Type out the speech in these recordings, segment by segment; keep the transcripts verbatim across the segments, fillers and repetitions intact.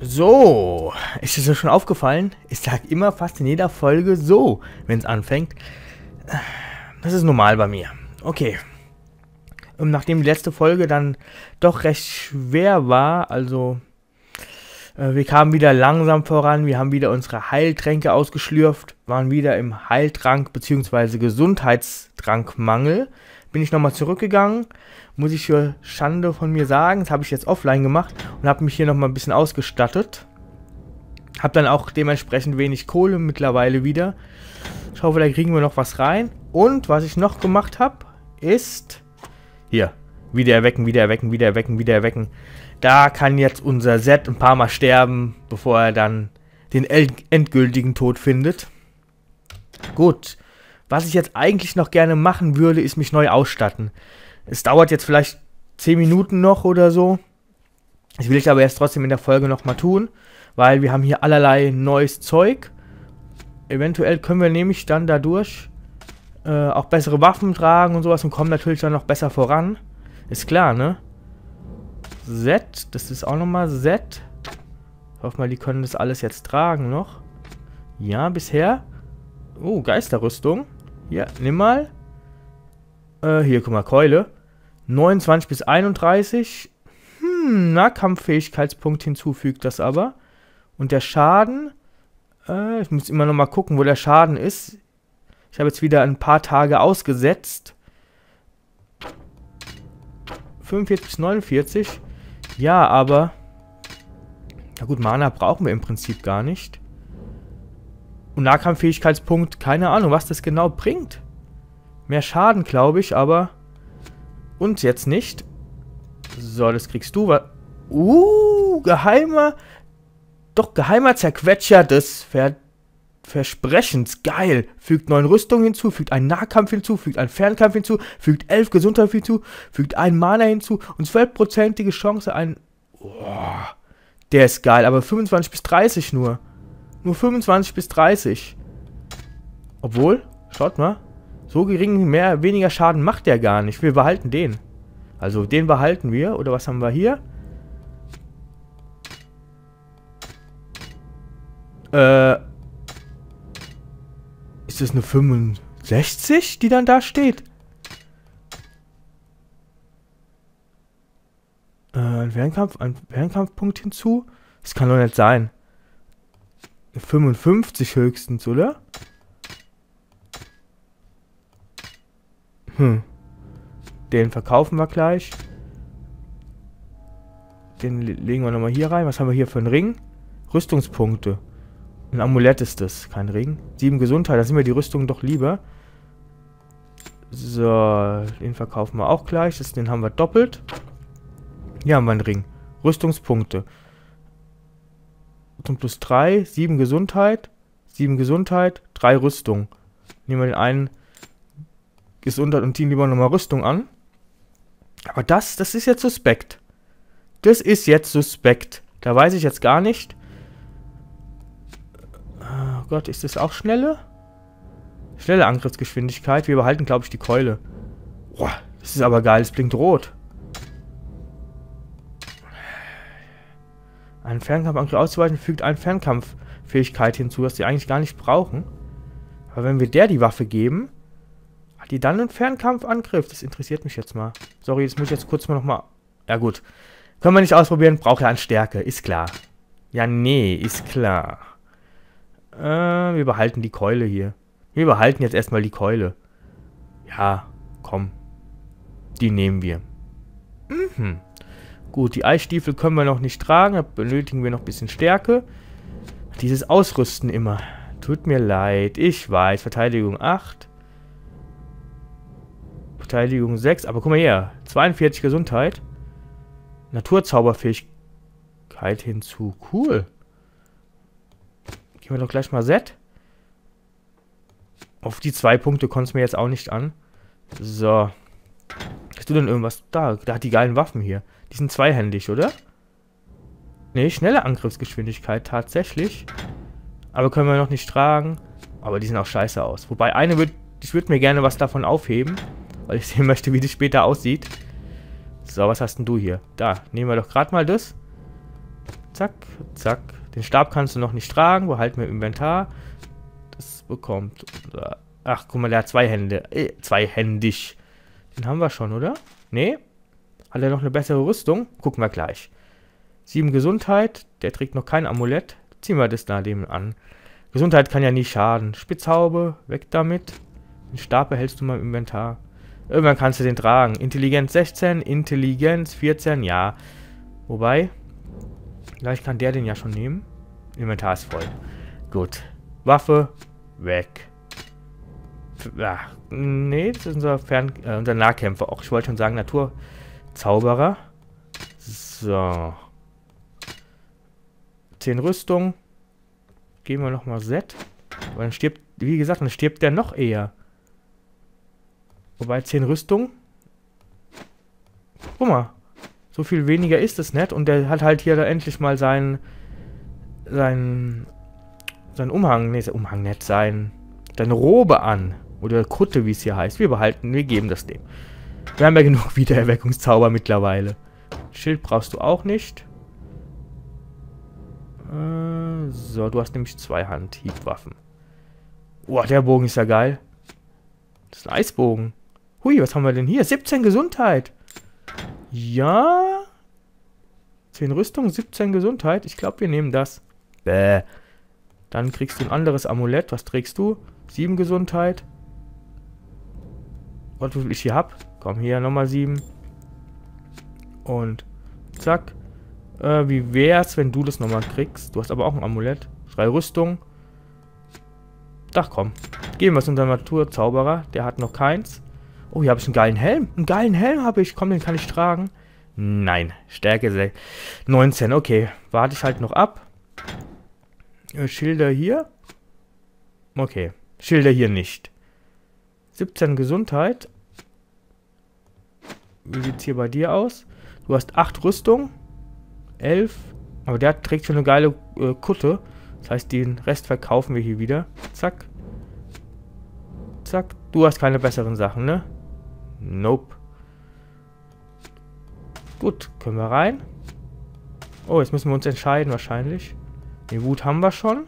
So, ist es dir schon aufgefallen? Ich sage immer fast in jeder Folge so, wenn es anfängt. Das ist normal bei mir. Okay. Und nachdem die letzte Folge dann doch recht schwer war, also äh, wir kamen wieder langsam voran, wir haben wieder unsere Heiltränke ausgeschlürft, waren wieder im Heiltrank bzw. Gesundheitstrankmangel. Bin ich nochmal zurückgegangen, muss ich für Schande von mir sagen, das habe ich jetzt offline gemacht und habe mich hier nochmal ein bisschen ausgestattet. Habe dann auch dementsprechend wenig Kohle mittlerweile wieder. Ich hoffe, da kriegen wir noch was rein. Und was ich noch gemacht habe, ist... Hier, wieder erwecken, wieder erwecken, wieder erwecken, wieder erwecken. Da kann jetzt unser Set ein paar Mal sterben, bevor er dann den endgültigen Tod findet. Gut. Was ich jetzt eigentlich noch gerne machen würde, ist mich neu ausstatten. Es dauert jetzt vielleicht zehn Minuten noch oder so. Das will ich aber erst trotzdem in der Folge nochmal tun, weil wir haben hier allerlei neues Zeug. Eventuell können wir nämlich dann dadurch äh, auch bessere Waffen tragen und sowas und kommen natürlich dann noch besser voran. Ist klar, ne? Z, das ist auch nochmal Z. Ich hoffe mal, die können das alles jetzt tragen noch. Ja, bisher. Oh, Geisterrüstung. Ja, nimm mal. Äh, hier, guck mal, Keule. neunundzwanzig bis einunddreißig. Hm, Nahkampffähigkeitspunkt hinzufügt das aber. Und der Schaden. Äh, ich muss immer noch mal gucken, wo der Schaden ist. Ich habe jetzt wieder ein paar Tage ausgesetzt. fünfundvierzig bis neunundvierzig. Ja, aber... Na gut, Mana brauchen wir im Prinzip gar nicht. Und Nahkampffähigkeitspunkt, keine Ahnung, was das genau bringt. Mehr Schaden, glaube ich, aber uns jetzt nicht. So, das kriegst du. Uh, geheimer, doch geheimer Zerquetscher des Ver Versprechens. Geil. Fügt neun Rüstungen hinzu, fügt einen Nahkampf hinzu, fügt einen Fernkampf hinzu, fügt elf Gesundheit hinzu, fügt einen Mana hinzu und zwölfprozentige Chance einen... Oh, der ist geil, aber fünfundzwanzig bis dreißig nur. Nur fünfundzwanzig bis dreißig. Obwohl, schaut mal, so gering, mehr, weniger Schaden macht der gar nicht. Wir behalten den. Also den behalten wir. Oder was haben wir hier? Äh. Ist das eine fünfundsechzig, die dann da steht? Äh, ein Fernkampf, ein Fernkampfpunkt hinzu? Das kann doch nicht sein. fünfundfünfzig höchstens, oder? Hm. Den verkaufen wir gleich. Den legen wir nochmal hier rein. Was haben wir hier für einen Ring? Rüstungspunkte. Ein Amulett ist das, kein Ring. sieben Gesundheit, da sind mir die Rüstung doch lieber. So, den verkaufen wir auch gleich. Das, den haben wir doppelt. Hier haben wir einen Ring. Rüstungspunkte. Zum plus drei, sieben Gesundheit, sieben Gesundheit, drei Rüstung. Nehmen wir den einen Gesundheit und ziehen lieber nochmal Rüstung an. Aber das, das ist jetzt suspekt. Das ist jetzt suspekt. Da weiß ich jetzt gar nicht. Oh Gott, ist das auch schnelle? Schnelle Angriffsgeschwindigkeit. Wir behalten, glaube ich, die Keule. Boah, das ist aber geil. Das blinkt rot. Einen Fernkampfangriff auszuweichen, fügt eine Fernkampffähigkeit hinzu, was die eigentlich gar nicht brauchen. Aber wenn wir der die Waffe geben, hat die dann einen Fernkampfangriff? Das interessiert mich jetzt mal. Sorry, das muss ich jetzt kurz mal nochmal... Ja gut, können wir nicht ausprobieren, braucht ja an Stärke, ist klar. Ja, nee, ist klar. Äh, wir behalten die Keule hier. Wir behalten jetzt erstmal die Keule. Ja, komm. Die nehmen wir. Mhm. Gut, die Eisstiefel können wir noch nicht tragen, da benötigen wir noch ein bisschen Stärke. Dieses Ausrüsten immer. Tut mir leid, ich weiß. Verteidigung acht. Verteidigung sechs, aber guck mal her. zweiundvierzig Gesundheit. Naturzauberfähigkeit hinzu. Cool. Gehen wir doch gleich mal Set. Auf die zwei Punkte kommt es mir jetzt auch nicht an. So. Hast du denn irgendwas? Da, da hat die geilen Waffen hier. Die sind zweihändig, oder? Ne, schnelle Angriffsgeschwindigkeit tatsächlich. Aber können wir noch nicht tragen. Aber die sehen auch scheiße aus. Wobei eine wird... Ich würde mir gerne was davon aufheben. Weil ich sehen möchte, wie die später aussieht. So, was hast denn du hier? Da, nehmen wir doch gerade mal das. Zack, zack. Den Stab kannst du noch nicht tragen. Behalten wir im Inventar. Das bekommt... Oder ach, guck mal, der hat zwei Hände. Äh, zweihändig. Den haben wir schon, oder? Nee? Hat er noch eine bessere Rüstung? Gucken wir gleich. sieben Gesundheit. Der trägt noch kein Amulett. Ziehen wir das da dem an. Gesundheit kann ja nie schaden. Spitzhaube. Weg damit. Den Stab behältst du mal im Inventar. Irgendwann kannst du den tragen. Intelligenz sechzehn. Intelligenz vierzehn. Ja. Wobei... Vielleicht kann der den ja schon nehmen. Inventar ist voll. Gut. Waffe. Weg. Ja, nee, das ist unser, Fern äh, unser Nahkämpfer. Auch ich wollte schon sagen, Naturzauberer. So. zehn Rüstung. Geben wir nochmal Set. Weil dann stirbt, wie gesagt, dann stirbt der noch eher. Wobei zehn Rüstung. Guck mal. So viel weniger ist es nicht. Und der hat halt hier da endlich mal seinen seinen seinen Umhang, nee, sein Umhang nicht, sein, seine Robe an. Oder Kutte, wie es hier heißt. Wir behalten, wir geben das dem. Wir haben ja genug Wiedererweckungszauber mittlerweile. Schild brauchst du auch nicht. Äh, so, du hast nämlich zwei Handhiebwaffen. Boah, der Bogen ist ja geil. Das ist ein Eisbogen. Hui, was haben wir denn hier? siebzehn Gesundheit. Ja. zehn Rüstung, siebzehn Gesundheit. Ich glaube, wir nehmen das. Bäh. Dann kriegst du ein anderes Amulett. Was trägst du? sieben Gesundheit. Und wie viel ich hier habe? Komm, hier nochmal sieben. Und zack. Äh, wie wär's, wenn du das nochmal kriegst? Du hast aber auch ein Amulett. drei Rüstung. Ach komm. Geben wir es unserem Naturzauberer. Der hat noch keins. Oh, hier habe ich einen geilen Helm. Einen geilen Helm habe ich. Komm, den kann ich tragen. Nein. Stärke neunzehn. Okay. Warte ich halt noch ab. Schilder hier. Okay. Schilder hier nicht. siebzehn Gesundheit. Wie sieht es hier bei dir aus? Du hast acht Rüstung. elf. Aber der trägt schon eine geile äh, Kutte. Das heißt, den Rest verkaufen wir hier wieder. Zack. Zack. Du hast keine besseren Sachen, ne? Nope. Gut, können wir rein. Oh, jetzt müssen wir uns entscheiden wahrscheinlich. Den Wut haben wir schon.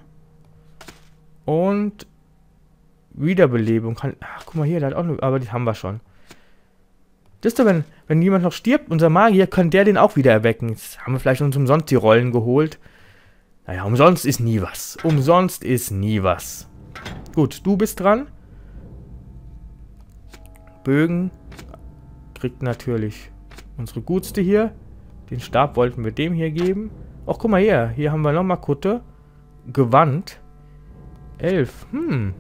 Und Wiederbelebung kann... Ach, guck mal hier, der hat auch eine... Aber die haben wir schon. Wisst ihr, wenn, wenn jemand noch stirbt, unser Magier, kann der den auch wieder erwecken. Jetzt haben wir vielleicht uns umsonst die Rollen geholt. Naja, umsonst ist nie was. Umsonst ist nie was. Gut, du bist dran. Bögen kriegt natürlich unsere Gutste hier. Den Stab wollten wir dem hier geben. Ach, guck mal her. Hier haben wir nochmal Kutte. Gewand. elf. Hm.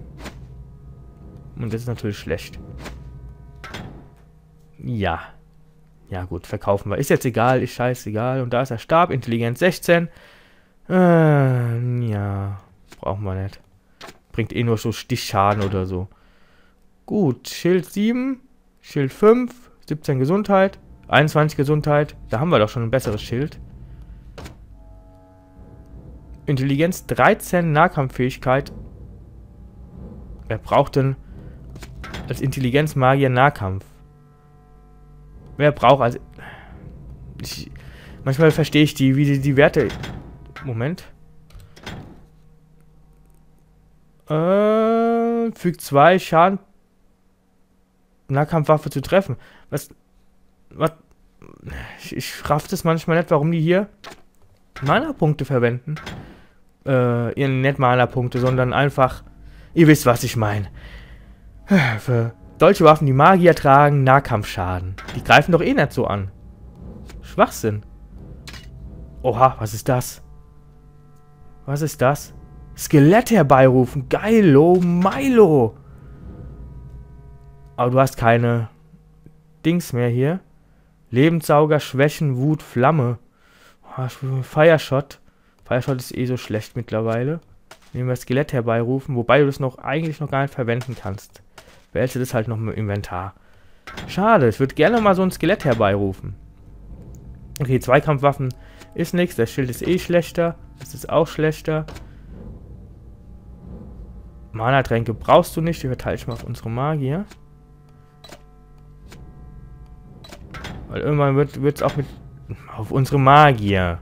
Und das ist natürlich schlecht. Ja. Ja gut, verkaufen wir. Ist jetzt egal, ist scheißegal. Und da ist der Stab. Intelligenz sechzehn. Äh, ja. Brauchen wir nicht. Bringt eh nur so Stichschaden oder so. Gut, Schild sieben, Schild fünf, siebzehn Gesundheit, einundzwanzig Gesundheit. Da haben wir doch schon ein besseres Schild. Intelligenz dreizehn, Nahkampffähigkeit. Wer braucht denn als Intelligenzmagier Nahkampf? Wer braucht als... Ich, manchmal verstehe ich die, wie die, die Werte... Moment. Äh, fügt zwei Schaden... Nahkampfwaffe zu treffen. Was? Was? Ich, ich raff das manchmal nicht, warum die hier Mana-Punkte verwenden. Äh, ihren nicht Mana-Punkte, sondern einfach. Ihr wisst, was ich meine. Für deutsche Waffen, die Magier tragen, Nahkampfschaden. Die greifen doch eh nicht so an. Schwachsinn. Oha, was ist das? Was ist das? Skelett herbeirufen. Geilo, Milo. Aber du hast keine Dings mehr hier. Lebenssauger, Schwächen, Wut, Flamme. Oh, Fireshot. Fireshot ist eh so schlecht mittlerweile. Nehmen wir Skelett herbeirufen, wobei du das noch eigentlich noch gar nicht verwenden kannst. Behältst du das halt noch im Inventar. Schade, ich würde gerne mal so ein Skelett herbeirufen. Okay, Zweikampfwaffen ist nichts. Das Schild ist eh schlechter. Das ist auch schlechter. Mana-Tränke brauchst du nicht. Die verteile ich mal auf unsere Magier. Weil irgendwann wird es auch mit... Auf unsere Magier.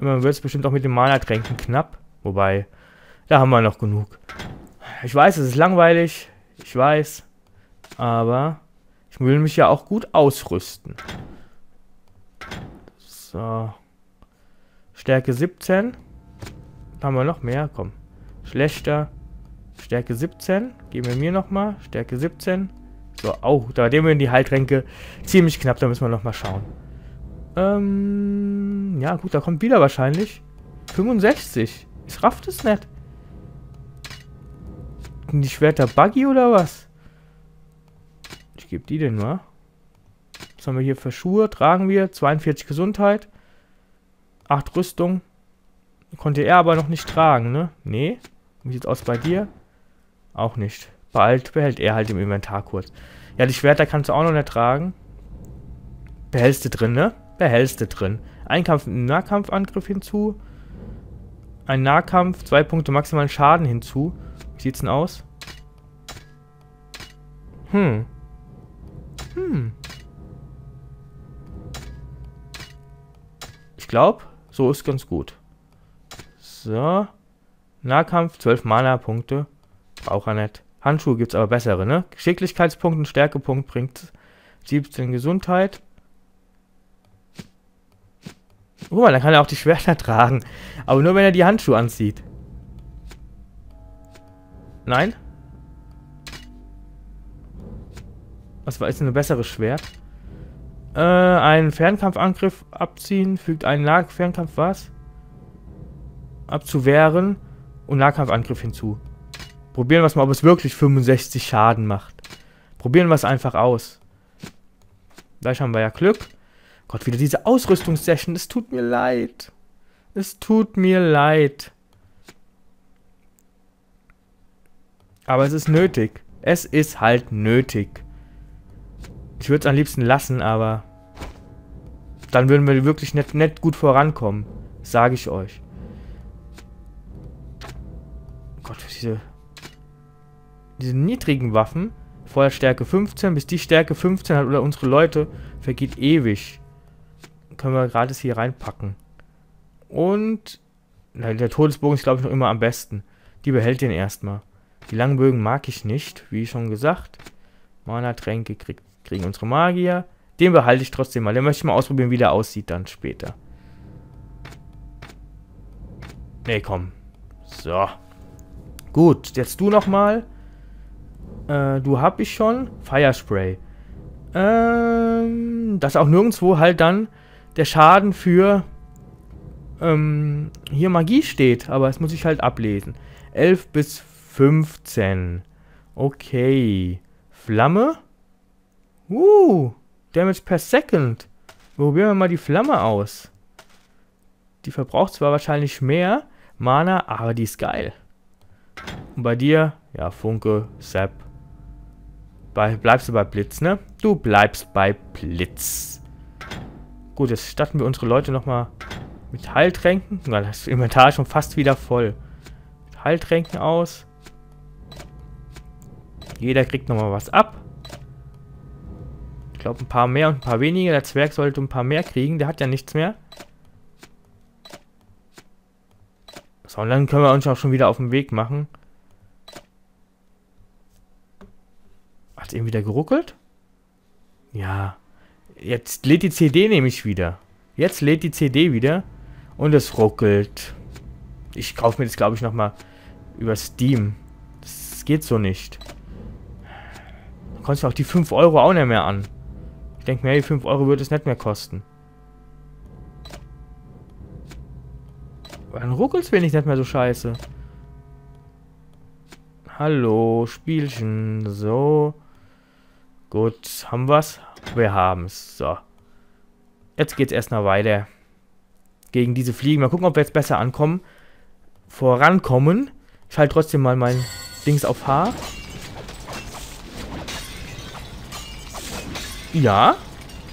Man wird es bestimmt auch mit dem Mana-Tränken knapp. Wobei, da haben wir noch genug. Ich weiß, es ist langweilig. Ich weiß. Aber ich will mich ja auch gut ausrüsten. So. Stärke siebzehn. Haben wir noch mehr? Komm. Schlechter. Stärke siebzehn. Geben wir mir nochmal. Stärke siebzehn. So, oh, da nehmen wir in die Heiltränke. Ziemlich knapp, da müssen wir nochmal schauen. Ähm, ja gut, da kommt wieder wahrscheinlich. fünfundsechzig. Ich raff das nicht. Sind die Schwerter buggy oder was? Ich gebe die denn mal. Was haben wir hier für Schuhe? Tragen wir. zweiundvierzig Gesundheit. acht Rüstung. Konnte er aber noch nicht tragen, ne? Nee. Wie sieht's aus bei dir? Auch nicht. Bald behält er halt im Inventar kurz. Ja, die Schwerter kannst du auch noch nicht tragen. Behältst du drin, ne? Behältst du drin. Einkampf, Nahkampfangriff hinzu. Ein Nahkampf, zwei Punkte maximalen Schaden hinzu. Wie sieht's denn aus? Hm. Hm. Ich glaube, so ist ganz gut. So. Nahkampf, zwölf Mana-Punkte. Braucht er nicht. Handschuhe gibt es aber bessere, ne? Geschicklichkeitspunkt und Stärkepunkt bringt siebzehn Gesundheit. Guck mal, dann kann er auch die Schwerter tragen. Aber nur, wenn er die Handschuhe anzieht. Nein? Was war jetzt ein besseres Schwert? Äh, einen Fernkampfangriff abziehen. Fügt einen Nahkampf was? Abzuwehren. Und Nahkampfangriff hinzu. Probieren wir es mal, ob es wirklich fünfundsechzig Schaden macht. Probieren wir es einfach aus. Gleich haben wir ja Glück. Gott, wieder diese Ausrüstungssession. Es tut mir leid. Es tut mir leid. Aber es ist nötig. Es ist halt nötig. Ich würde es am liebsten lassen, aber dann würden wir wirklich nicht, nicht gut vorankommen. Sage ich euch. Gott, diese... Diese niedrigen Waffen, Feuerstärke fünfzehn, bis die Stärke fünfzehn hat oder unsere Leute, vergeht ewig. Können wir gratis hier reinpacken. Und na, der Todesbogen ist, glaube ich, noch immer am besten. Die behält den erstmal. Die langen Bögen mag ich nicht, wie schon gesagt. Mana-Tränke krieg, kriegen unsere Magier. Den behalte ich trotzdem mal. Den möchte ich mal ausprobieren, wie der aussieht dann später. Nee, komm. So. Gut, jetzt du nochmal. Äh, du hab ich schon. Firespray. Ähm, das auch nirgendwo halt dann der Schaden für ähm, hier Magie steht. Aber das muss ich halt ablesen. elf bis fünfzehn. Okay. Flamme. Uh. Damage per Second. Probieren wir mal die Flamme aus. Die verbraucht zwar wahrscheinlich mehr Mana, aber die ist geil. Und bei dir? Ja, Funke, Zap. Bei, bleibst du bei Blitz, ne? Du bleibst bei Blitz. Gut, jetzt statten wir unsere Leute nochmal mit Heiltränken. Na, das Inventar ist schon fast wieder voll. Mit Heiltränken aus. Jeder kriegt nochmal was ab. Ich glaube, ein paar mehr und ein paar weniger. Der Zwerg sollte ein paar mehr kriegen. Der hat ja nichts mehr. So, und dann können wir uns auch schon wieder auf den Weg machen. Hat eben wieder geruckelt? Ja. Jetzt lädt die C D nämlich wieder. Jetzt lädt die C D wieder. Und es ruckelt. Ich kaufe mir das, glaube ich, nochmal über Steam. Das geht so nicht. Dann kostet auch die fünf Euro auch nicht mehr an. Ich denke mir, die fünf Euro würde es nicht mehr kosten. Dann ruckelt es wenigstens nicht mehr so scheiße. Hallo, Spielchen. So. Gut, haben wir's? Wir haben's. So. Jetzt geht's erstmal weiter. Gegen diese Fliegen. Mal gucken, ob wir jetzt besser ankommen. Vorankommen. Ich halte trotzdem mal mein Dings auf H. Ja.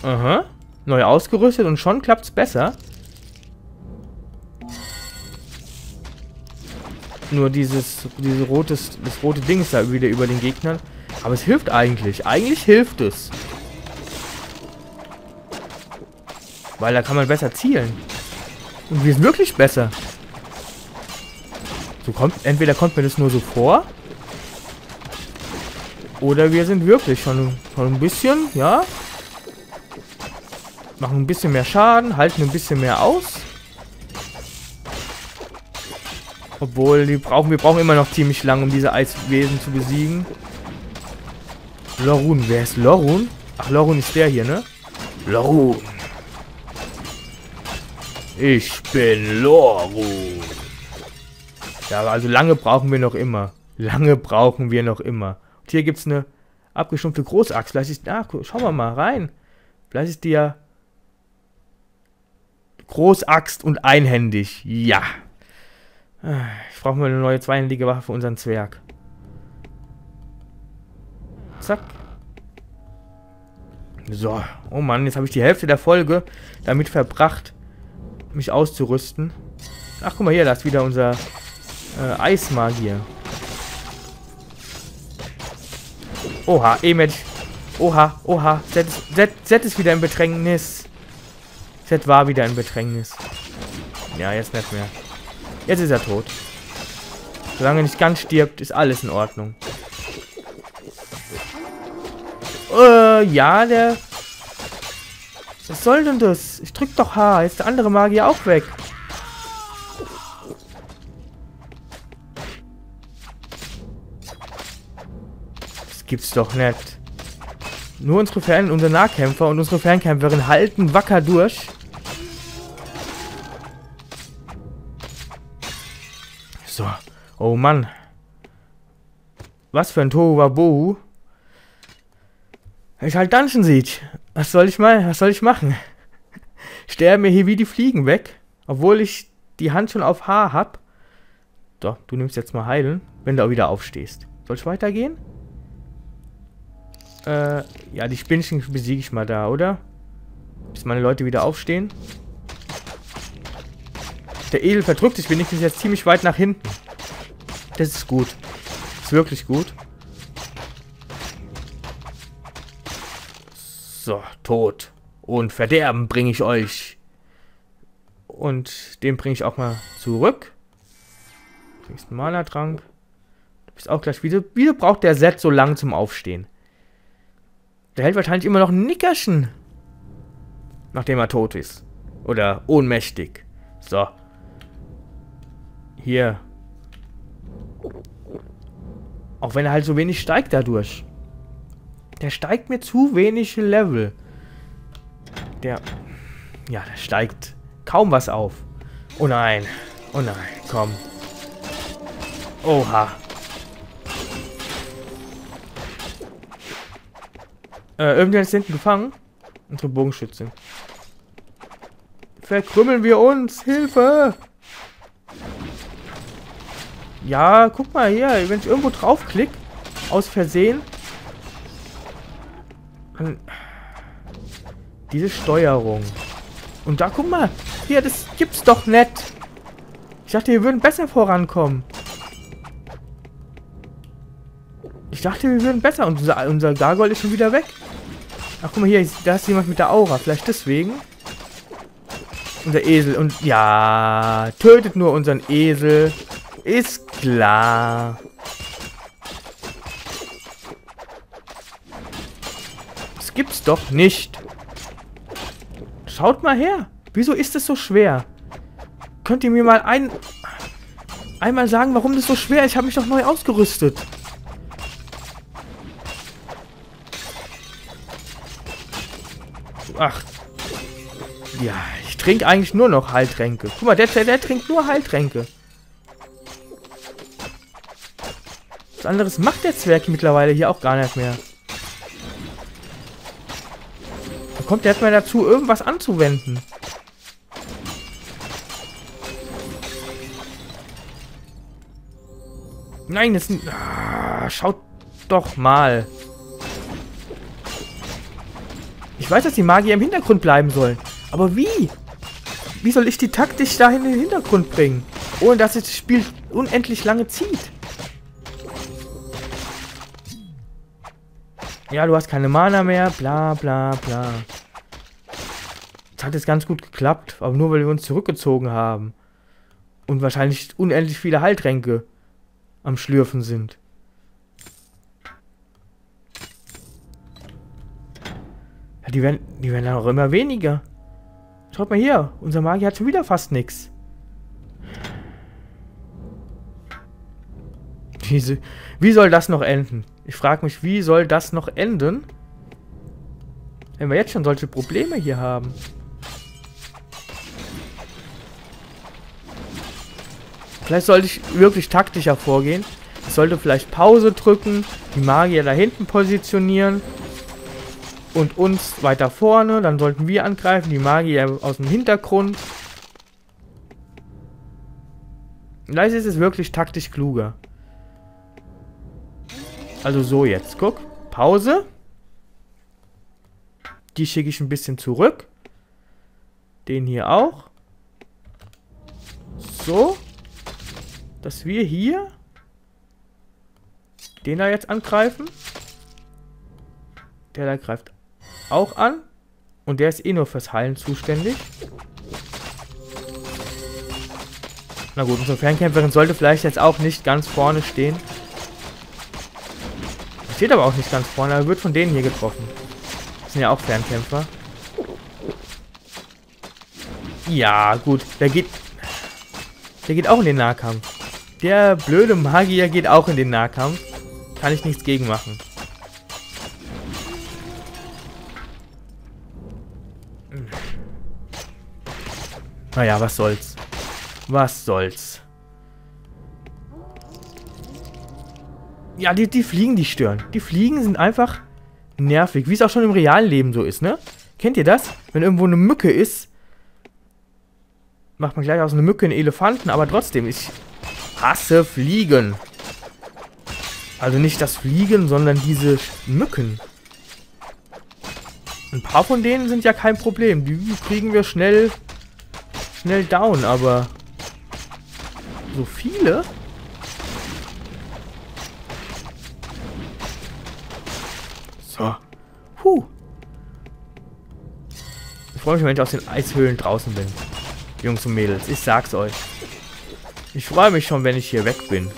Aha. Neu ausgerüstet und schon klappt's besser. Nur dieses, dieses rotes, das rote Ding ist da wieder über den Gegnern. Aber es hilft eigentlich. Eigentlich hilft es. Weil da kann man besser zielen. Und wir sind wirklich besser. So kommt, entweder kommt mir das nur so vor. Oder wir sind wirklich schon, schon ein bisschen, ja. Machen ein bisschen mehr Schaden, halten ein bisschen mehr aus. Obwohl, die brauchen, wir brauchen immer noch ziemlich lang, um diese Eiswesen zu besiegen. Lorun, wer ist Lorun? Ach, Lorun ist der hier, ne? Lorun. Ich bin Lorun. Ja, also lange brauchen wir noch immer. Lange brauchen wir noch immer. Und hier gibt es eine abgestumpfte Großachs. Vielleicht ist... Ach, schauen wir mal rein. Vielleicht ist die ja... Großaxt und einhändig. Ja. Ich brauche mal eine neue zweihändige Waffe für unseren Zwerg. Zack. So. Oh Mann, jetzt habe ich die Hälfte der Folge damit verbracht, mich auszurüsten. Ach, guck mal hier, da ist wieder unser äh, Eismagier. Oha, E-Match. Oha, oha. Z, Z, Z ist wieder in Bedrängnis. Z war wieder in Bedrängnis. Ja, jetzt nicht mehr. Jetzt ist er tot. Solange er nicht ganz stirbt, ist alles in Ordnung. Äh, ja, der... Was soll denn das? Ich drück doch H. Jetzt ist der andere Magier auch weg. Das gibt's doch nicht. Nur unsere Fern- unsere Nahkämpfer und unsere Fernkämpferin halten wacker durch. So. Oh Mann. Was für ein Tohuwabohu. Ich halt Dungeon Siege. Was soll ich mal? Was soll ich machen? Sterben mir hier wie die Fliegen weg. Obwohl ich die Hand schon auf H hab. So, du nimmst jetzt mal heilen, wenn du auch wieder aufstehst. Soll ich weitergehen? Äh, ja, die Spinnchen besiege ich mal da, oder? Bis meine Leute wieder aufstehen. Der Edel verdrückt sich wenigstens jetzt ziemlich weit nach hinten. Das ist gut. Ist wirklich gut. So, Tod und Verderben bringe ich euch. Und den bringe ich auch mal zurück. Du kriegst einen Mana-Trank. Du bist auch gleich wieder. Wieder braucht der Set so lang zum Aufstehen. Der hält wahrscheinlich immer noch ein Nickerchen. Nachdem er tot ist. Oder ohnmächtig. So. Hier. Auch wenn er halt so wenig steigt dadurch. Der steigt mir zu wenig Level. Der... Ja, der steigt kaum was auf. Oh nein. Oh nein. Komm. Oha. Äh, irgendjemand ist hinten gefangen. Unsere Bogenschütze. Verkrümmeln wir uns. Hilfe. Ja, guck mal hier. Wenn ich irgendwo draufklick, aus Versehen... Diese Steuerung. Und da, guck mal. Hier, das gibt's doch nicht. Ich dachte, wir würden besser vorankommen. Ich dachte, wir würden besser. Und unser, unser Gargoyle ist schon wieder weg. Ach, guck mal hier. Da ist jemand mit der Aura. Vielleicht deswegen. Unser Esel. Und ja. Tötet nur unseren Esel. Ist klar. Gibt's doch nicht. Schaut mal her. Wieso ist das so schwer? Könnt ihr mir mal ein... Einmal sagen, warum das so schwer ist? Ich habe mich doch neu ausgerüstet. Ach. Ja, ich trinke eigentlich nur noch Heiltränke. Guck mal, der, der trinkt nur Heiltränke. Was anderes macht der Zwerg mittlerweile hier auch gar nicht mehr. Kommt der jetzt mal dazu, irgendwas anzuwenden. Nein, das sind... Ah, schaut doch mal. Ich weiß, dass die Magier im Hintergrund bleiben sollen. Aber wie? Wie soll ich die Taktik dahin in den Hintergrund bringen? Ohne dass sich das Spiel unendlich lange zieht. Ja, du hast keine Mana mehr. Bla, bla, bla. Das hat jetzt ganz gut geklappt, aber nur weil wir uns zurückgezogen haben. Und wahrscheinlich unendlich viele Heiltränke am Schlürfen sind. Ja, die werden, die werden dann auch immer weniger. Schaut mal hier, unser Magier hat schon wieder fast nichts. Diese, wie soll das noch enden? Ich frage mich, wie soll das noch enden? Wenn wir jetzt schon solche Probleme hier haben. Vielleicht sollte ich wirklich taktischer vorgehen. Ich sollte vielleicht Pause drücken, die Magier da hinten positionieren und uns weiter vorne. Dann sollten wir angreifen, die Magier aus dem Hintergrund. Vielleicht ist es wirklich taktisch kluger. Also so jetzt, guck. Pause. Die schicke ich ein bisschen zurück. Den hier auch. So. Dass wir hier den da jetzt angreifen. Der da greift auch an. Und der ist eh nur fürs Heilen zuständig. Na gut, unsere Fernkämpferin sollte vielleicht jetzt auch nicht ganz vorne stehen. Steht aber auch nicht ganz vorne, aber wird von denen hier getroffen. Das sind ja auch Fernkämpfer. Ja, gut. Der geht... Der geht auch in den Nahkampf. Der blöde Magier geht auch in den Nahkampf. Kann ich nichts gegen machen. Naja, was soll's. Was soll's. Ja, die, die Fliegen, die stören. Die Fliegen sind einfach nervig. Wie es auch schon im realen Leben so ist, ne? Kennt ihr das? Wenn irgendwo eine Mücke ist, macht man gleich aus einer Mücke einen Elefanten. Aber trotzdem, ich hasse Fliegen. Also nicht das Fliegen, sondern diese Mücken. Ein paar von denen sind ja kein Problem. Die kriegen wir schnell, schnell down. Aber so viele... Oh. Huh. Ich freue mich, wenn ich aus den Eishöhlen draußen bin. Jungs und Mädels, ich sag's euch. Ich freue mich schon, wenn ich hier weg bin.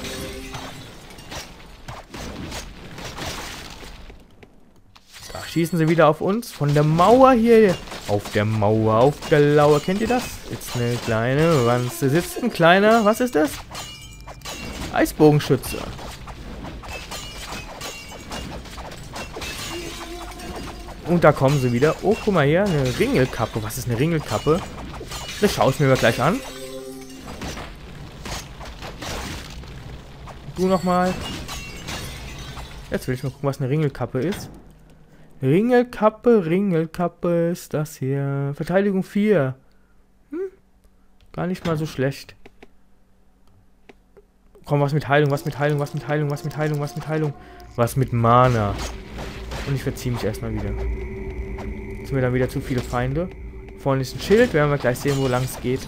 Da schießen sie wieder auf uns. Von der Mauer hier. Auf der Mauer, auf der Lauer. Kennt ihr das? Jetzt eine kleine Wanze. Sitzt ein kleiner. Was ist das? Eisbogenschütze. Und da kommen sie wieder. Oh, guck mal hier. Eine Ringelkappe. Was ist eine Ringelkappe? Das schaue ich mir mal gleich an. Du nochmal. Jetzt will ich mal gucken, was eine Ringelkappe ist. Ringelkappe, Ringelkappe ist das hier. Verteidigung vier. Hm? Gar nicht mal so schlecht. Komm, was mit Heilung, was mit Heilung, was mit Heilung, was mit Heilung, was mit Heilung. Was mit Mana. Und ich verziehe mich erstmal wieder. Jetzt sind mir dann wieder zu viele Feinde. Vorne ist ein Schild, werden wir gleich sehen, wo lang es geht.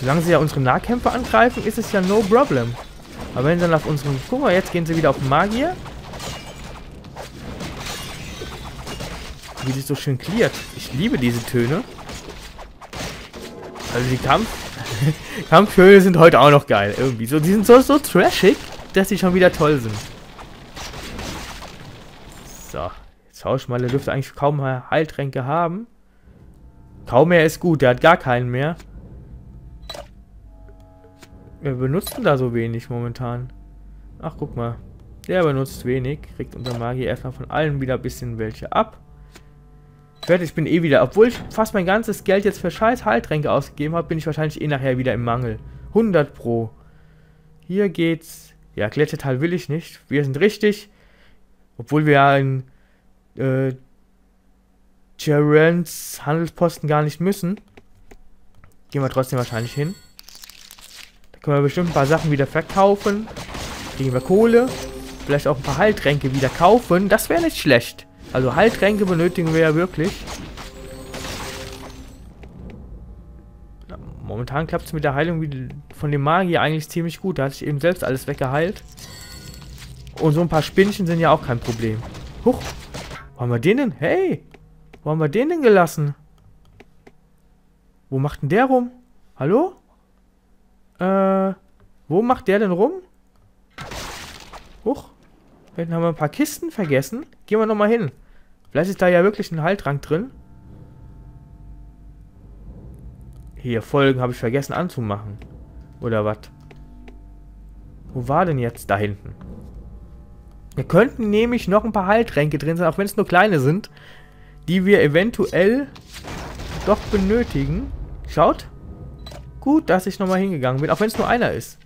Solange sie ja unsere Nahkämpfer angreifen, ist es ja no problem. Aber wenn sie dann auf unseren... Guck mal, jetzt gehen sie wieder auf den Magier. Wie das so schön cleart. Ich liebe diese Töne. Also die Kampf... Kampftöne sind heute auch noch geil. Irgendwie so. Die sind so, so trashig, dass die schon wieder toll sind. So, jetzt schaue ich mal, der dürfte eigentlich kaum mehr Heiltränke haben. Kaum mehr ist gut, der hat gar keinen mehr. Wir benutzen da so wenig momentan. Ach, guck mal. Der benutzt wenig, kriegt unser Magier erstmal von allen wieder ein bisschen welche ab. Fertig, ich bin eh wieder, obwohl ich fast mein ganzes Geld jetzt für scheiß Heiltränke ausgegeben habe, bin ich wahrscheinlich eh nachher wieder im Mangel. hundert pro. Hier geht's. Ja, Gletschertal will ich nicht. Wir sind richtig. Obwohl wir ja in äh, Gerents Handelsposten gar nicht müssen. Gehen wir trotzdem wahrscheinlich hin. Da können wir bestimmt ein paar Sachen wieder verkaufen. Kriegen wir Kohle. Vielleicht auch ein paar Heiltränke wieder kaufen. Das wäre nicht schlecht. Also Heiltränke benötigen wir ja wirklich. Momentan klappt es mit der Heilung von dem Magier eigentlich ziemlich gut. Da hatte ich eben selbst alles weggeheilt. Und so ein paar Spinnchen sind ja auch kein Problem. Huch, Wo haben wir den denn? Hey! Wo haben wir den denn gelassen? Wo macht denn der rum? Hallo? Äh, wo macht der denn rum? Huch. Vielleicht haben wir ein paar Kisten vergessen. Gehen wir nochmal hin. Vielleicht ist da ja wirklich ein Heiltrank drin. Hier, Folgen habe ich vergessen anzumachen. Oder was? Wo war denn jetzt da hinten? Wir könnten nämlich noch ein paar Heiltränke drin sein, auch wenn es nur kleine sind, die wir eventuell doch benötigen. Schaut. Gut, dass ich nochmal hingegangen bin, auch wenn es nur einer ist.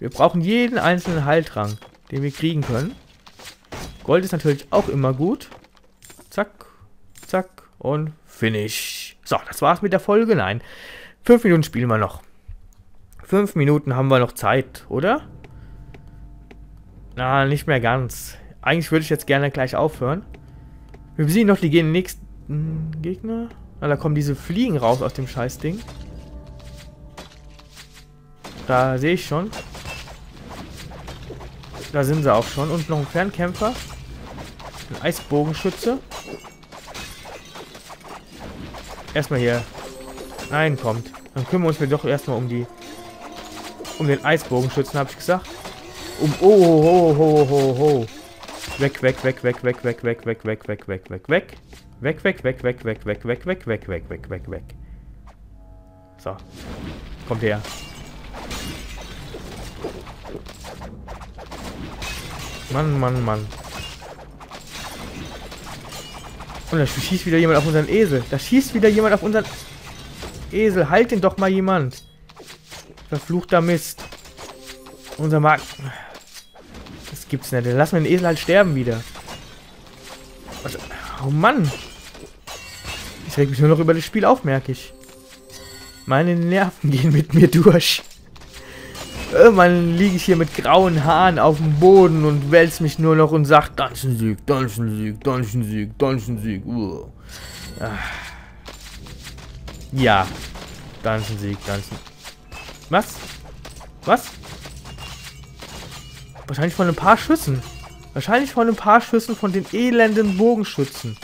Wir brauchen jeden einzelnen Heiltrank, den wir kriegen können. Gold ist natürlich auch immer gut. Zack, zack und finish. So, das war's mit der Folge. Nein, fünf Minuten spielen wir noch. Fünf Minuten haben wir noch Zeit, oder? Na, nicht mehr ganz. Eigentlich würde ich jetzt gerne gleich aufhören. Wir besiegen noch die nächsten Gegner. Na, da kommen diese Fliegen raus aus dem Scheißding. Da sehe ich schon. Da sind sie auch schon. Und noch ein Fernkämpfer. Ein Eisbogenschütze. Erstmal hier. Nein, kommt. Dann kümmern wir uns doch erstmal um die... Um den Eisbogenschützen, habe ich gesagt. Um... Oh, ho, ho, ho, ho. Weg, weg, weg, weg, weg, weg, weg, weg, weg, weg, weg, weg, weg. Weg, weg, weg, weg, weg, weg, weg, weg, weg, weg, weg, weg, weg. So. Kommt her. Mann, Mann, Mann. Und da schießt wieder jemand auf unseren Esel. Da schießt wieder jemand auf unseren Esel. Halt den doch mal jemand. Verfluchter Mist. Unser Markt. Das gibt's nicht. Dann lassen wir den Esel halt sterben wieder. Also, oh Mann. Ich reg mich nur noch über das Spiel auf, merke ich. Meine Nerven gehen mit mir durch. Irgendwann liege ich hier mit grauen Haaren auf dem Boden und wälze mich nur noch und sagt Dungeon Siege, Dungeon Siege, Dungeon Siege, Dungeon Siege. Uh. Ja. Dungeon Siege, Dungeon. Was? Was? Wahrscheinlich von ein paar Schüssen. Wahrscheinlich von ein paar Schüssen von den elenden Bogenschützen.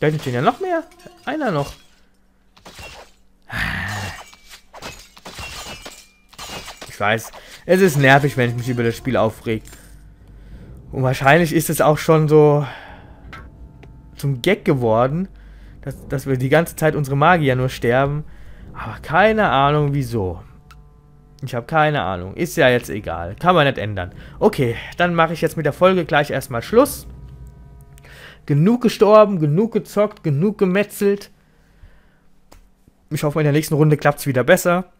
Da stehen ja noch mehr. Einer noch. Ich weiß, es ist nervig, wenn ich mich über das Spiel aufreg. Und wahrscheinlich ist es auch schon so zum Gag geworden, dass, dass wir die ganze Zeit unsere Magier nur sterben. Aber keine Ahnung, wieso. Ich habe keine Ahnung. Ist ja jetzt egal. Kann man nicht ändern. Okay, dann mache ich jetzt mit der Folge gleich erstmal Schluss. Genug gestorben, genug gezockt, genug gemetzelt. Ich hoffe, in der nächsten Runde klappt es wieder besser.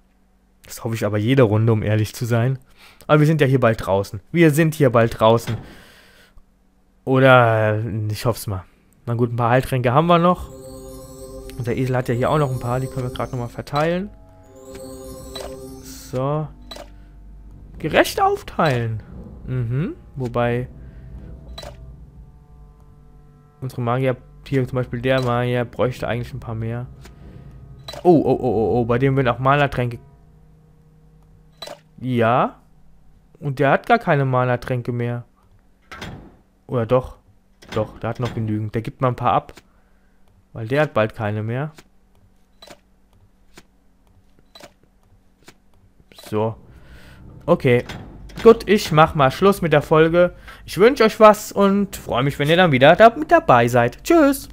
Das hoffe ich aber jede Runde, um ehrlich zu sein. Aber wir sind ja hier bald draußen. Wir sind hier bald draußen. Oder, ich hoffe es mal. Na gut, ein paar Heiltränke haben wir noch. Unser Esel hat ja hier auch noch ein paar. Die können wir gerade nochmal verteilen. So. Gerecht aufteilen. Mhm. Wobei... Unsere Magier, hier zum Beispiel der Magier, bräuchte eigentlich ein paar mehr. Oh, oh, oh, oh, oh, bei dem werden auch Mana-Tränke. Ja. Und der hat gar keine Mana-Tränke mehr. Oder doch? Doch, der hat noch genügend. Der gibt mal ein paar ab. Weil der hat bald keine mehr. So. Okay. Gut, ich mach mal Schluss mit der Folge. Ich wünsche euch was und freue mich, wenn ihr dann wieder da mit dabei seid. Tschüss!